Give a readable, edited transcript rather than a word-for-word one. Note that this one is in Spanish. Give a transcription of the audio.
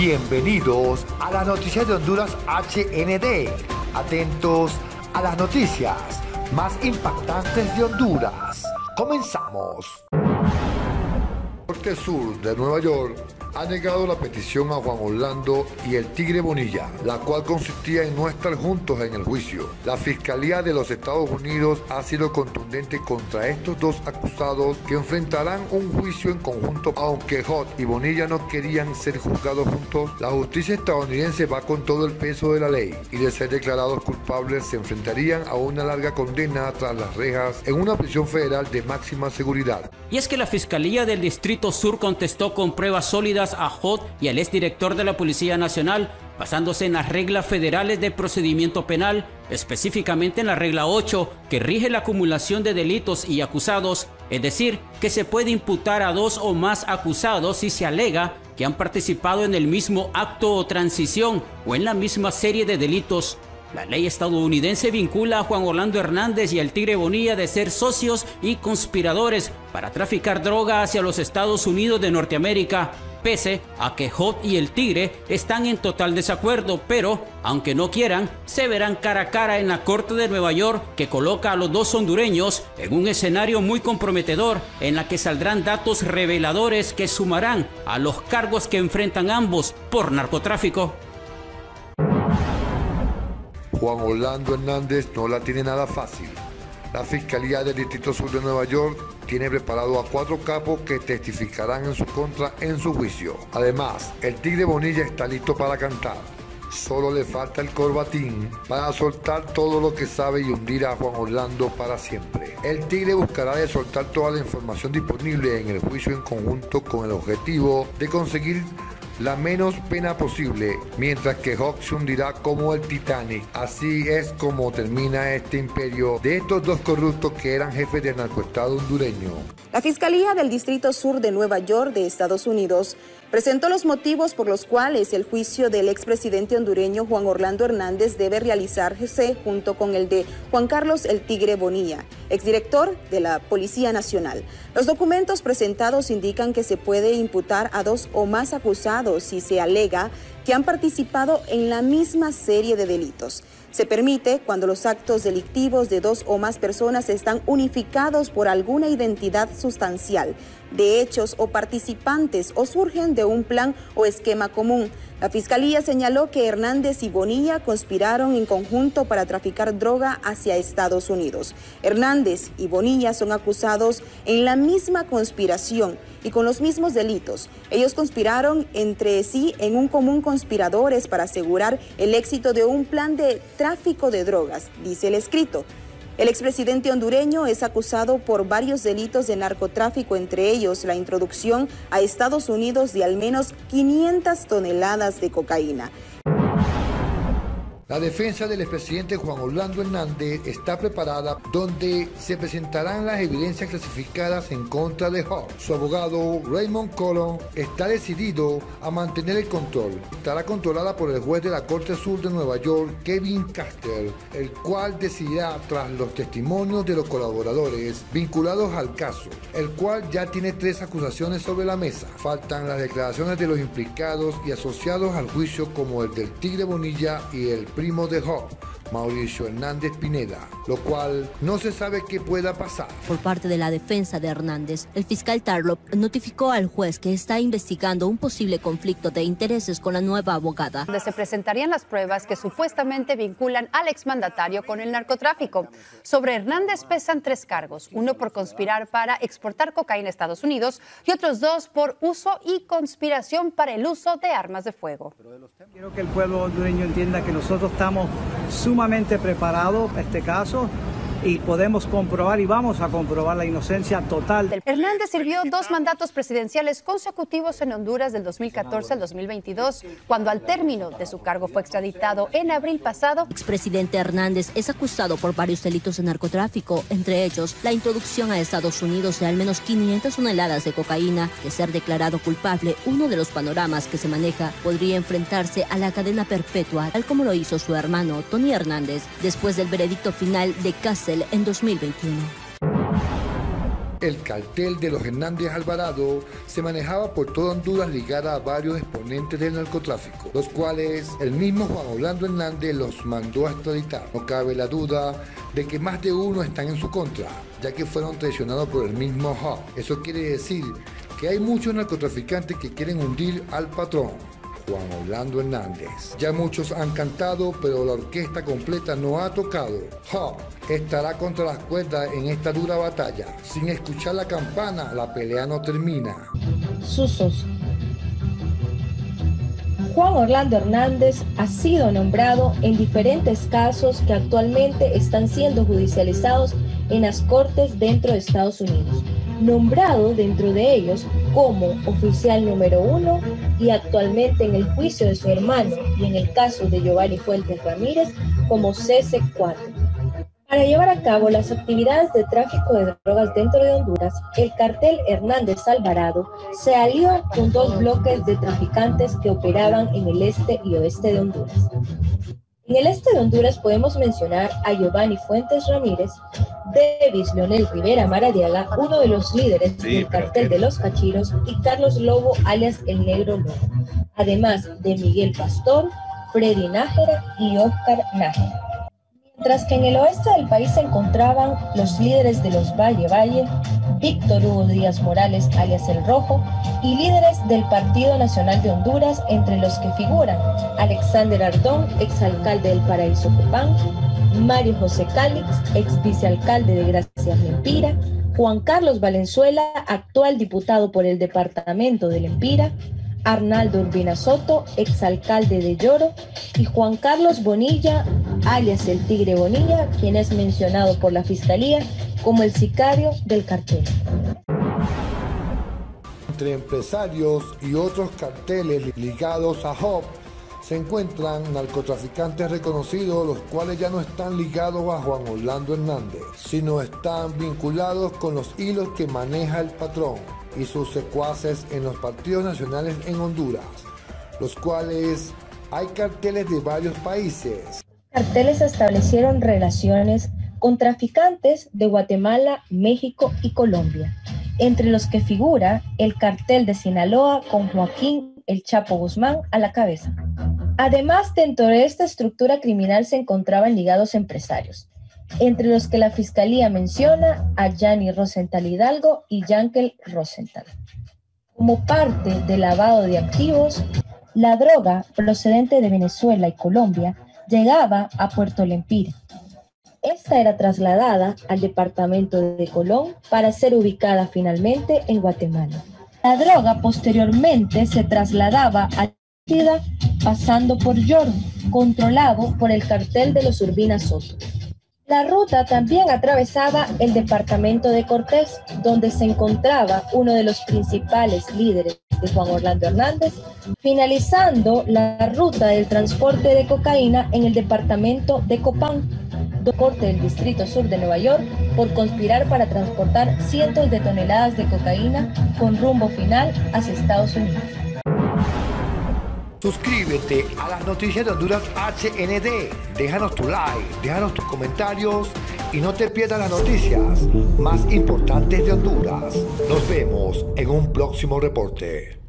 Bienvenidos a las noticias de Honduras HND. Atentos a las noticias más impactantes de Honduras. Comenzamos. Norte Sur de Nueva York ha negado la petición a Juan Orlando y el Tigre Bonilla, la cual consistía en no estar juntos en el juicio. La Fiscalía de los Estados Unidos ha sido contundente contra estos dos acusados que enfrentarán un juicio en conjunto. Aunque Hot y Bonilla no querían ser juzgados juntos, la justicia estadounidense va con todo el peso de la ley y de ser declarados culpables se enfrentarían a una larga condena tras las rejas en una prisión federal de máxima seguridad. Y es que la Fiscalía del Distrito Sur contestó con pruebas sólidas a Hot y al exdirector de la Policía Nacional, basándose en las reglas federales de procedimiento penal, específicamente en la regla 8, que rige la acumulación de delitos y acusados, es decir, que se puede imputar a dos o más acusados si se alega que han participado en el mismo acto o transición o en la misma serie de delitos. La ley estadounidense vincula a Juan Orlando Hernández y al Tigre Bonilla de ser socios y conspiradores para traficar droga hacia los Estados Unidos de Norteamérica, pese a que Hot y el Tigre están en total desacuerdo, pero, aunque no quieran, se verán cara a cara en la Corte de Nueva York, que coloca a los dos hondureños en un escenario muy comprometedor, en la que saldrán datos reveladores que sumarán a los cargos que enfrentan ambos por narcotráfico. Juan Orlando Hernández no la tiene nada fácil. La Fiscalía del Distrito Sur de Nueva York tiene preparado a 4 capos que testificarán en su contra en su juicio. Además, el Tigre Bonilla está listo para cantar. Solo le falta el corbatín para soltar todo lo que sabe y hundir a Juan Orlando para siempre. El Tigre buscará de soltar toda la información disponible en el juicio en conjunto con el objetivo de conseguir la menos pena posible, mientras que Hawk se hundirá como el Titanic. Así es como termina este imperio de estos dos corruptos que eran jefes del narcoestado hondureño. La Fiscalía del Distrito Sur de Nueva York de Estados Unidos presentó los motivos por los cuales el juicio del expresidente hondureño Juan Orlando Hernández debe realizarse junto con el de Juan Carlos el Tigre Bonilla, exdirector de la Policía Nacional. Los documentos presentados indican que se puede imputar a dos o más acusados si se alega que han participado en la misma serie de delitos. Se permite cuando los actos delictivos de dos o más personas están unificados por alguna identidad sustancial, de hechos o participantes o surgen de un plan o esquema común. La Fiscalía señaló que Hernández y Bonilla conspiraron en conjunto para traficar droga hacia Estados Unidos. Hernández y Bonilla son acusados en la misma conspiración y con los mismos delitos. Ellos conspiraron entre sí en un común conspiradores para asegurar el éxito de un plan de tráfico de drogas, dice el escrito. El expresidente hondureño es acusado por varios delitos de narcotráfico, entre ellos la introducción a Estados Unidos de al menos 500 toneladas de cocaína. La defensa del expresidente Juan Orlando Hernández está preparada, donde se presentarán las evidencias clasificadas en contra de Hawk. Su abogado, Raymond Colón, está decidido a mantener el control. Estará controlada por el juez de la Corte Sur de Nueva York, Kevin Castel, el cual decidirá tras los testimonios de los colaboradores vinculados al caso, el cual ya tiene 3 acusaciones sobre la mesa. Faltan las declaraciones de los implicados y asociados al juicio, como el del Tigre Bonilla y el primo de Hawk, Mauricio Hernández Pineda, lo cual no se sabe qué pueda pasar. Por parte de la defensa de Hernández, el fiscal Tarlop notificó al juez que está investigando un posible conflicto de intereses con la nueva abogada, donde se presentarían las pruebas que supuestamente vinculan al exmandatario con el narcotráfico. Sobre Hernández pesan 3 cargos, uno por conspirar para exportar cocaína a Estados Unidos y otros 2 por uso y conspiración para el uso de armas de fuego. Quiero que el pueblo hondureño entienda que nosotros estamos sumamente preparados para este caso y podemos comprobar y vamos a comprobar la inocencia total. Hernández sirvió 2 mandatos presidenciales consecutivos en Honduras del 2014 al 2022, cuando al término de su cargo fue extraditado en abril pasado. El expresidente Hernández es acusado por varios delitos de narcotráfico, entre ellos la introducción a Estados Unidos de al menos 500 toneladas de cocaína. De ser declarado culpable, uno de los panoramas que se maneja podría enfrentarse a la cadena perpetua, tal como lo hizo su hermano Tony Hernández, después del veredicto final de Castel en 2021. El cartel de los Hernández Alvarado se manejaba por toda Honduras ligada a varios exponentes del narcotráfico, los cuales el mismo Juan Orlando Hernández los mandó a extraditar. No cabe la duda de que más de uno están en su contra, ya que fueron traicionados por el mismo Hub. Eso quiere decir que hay muchos narcotraficantes que quieren hundir al patrón, Juan Orlando Hernández. Ya muchos han cantado, pero la orquesta completa no ha tocado. Hub estará contra las cuerdas en esta dura batalla. Sin escuchar la campana, la pelea no termina. Susos. Juan Orlando Hernández ha sido nombrado en diferentes casos que actualmente están siendo judicializados en las cortes dentro de Estados Unidos, nombrado dentro de ellos como oficial número 1, y actualmente en el juicio de su hermano y en el caso de Giovanni Fuentes Ramírez como CC4. Para llevar a cabo las actividades de tráfico de drogas dentro de Honduras, el cartel Hernández Alvarado se alió con dos bloques de traficantes que operaban en el este y oeste de Honduras. En el este de Honduras podemos mencionar a Giovanni Fuentes Ramírez, Davis Leonel Rivera Maradiaga, uno de los líderes del cartel de los Cachiros, y Carlos Lobo, alias El Negro Lobo, además de Miguel Pastor, Freddy Nájera y Óscar Nájera. Mientras que en el oeste del país se encontraban los líderes de los Valle Valle, Víctor Hugo Díaz Morales, alias El Rojo, y líderes del Partido Nacional de Honduras, entre los que figuran Alexander Ardón, exalcalde del Paraíso Copán, Mario José Cálix, exvicealcalde de Gracias Lempira, Juan Carlos Valenzuela, actual diputado por el Departamento de Lempira, Arnaldo Urbina Soto, exalcalde de Lloro, y Juan Carlos Bonilla, alias el Tigre Bonilla, quien es mencionado por la Fiscalía como el sicario del cartel. Entre empresarios y otros carteles ligados a Hub se encuentran narcotraficantes reconocidos, los cuales ya no están ligados a Juan Orlando Hernández, sino están vinculados con los hilos que maneja el patrón y sus secuaces en los partidos nacionales en Honduras, los cuales hay carteles de varios países. Carteles establecieron relaciones con traficantes de Guatemala, México y Colombia, entre los que figura el cartel de Sinaloa con Joaquín El Chapo Guzmán a la cabeza. Además, dentro de esta estructura criminal se encontraban ligados empresarios, entre los que la Fiscalía menciona a Gianni Rosenthal Hidalgo y Yankel Rosenthal. Como parte del lavado de activos, la droga procedente de Venezuela y Colombia llegaba a Puerto Lempira. Esta era trasladada al departamento de Colón para ser ubicada finalmente en Guatemala. La droga posteriormente se trasladaba a Chida, pasando por Lloro, controlado por el cartel de los Urbina Soto. La ruta también atravesaba el departamento de Cortés, donde se encontraba uno de los principales líderes de Juan Orlando Hernández, finalizando la ruta del transporte de cocaína en el departamento de Copán, corte del Distrito Sur de Nueva York, por conspirar para transportar cientos de toneladas de cocaína con rumbo final hacia Estados Unidos. Suscríbete a las noticias de Honduras HND, déjanos tu like, déjanos tus comentarios y no te pierdas las noticias más importantes de Honduras. Nos vemos en un próximo reporte.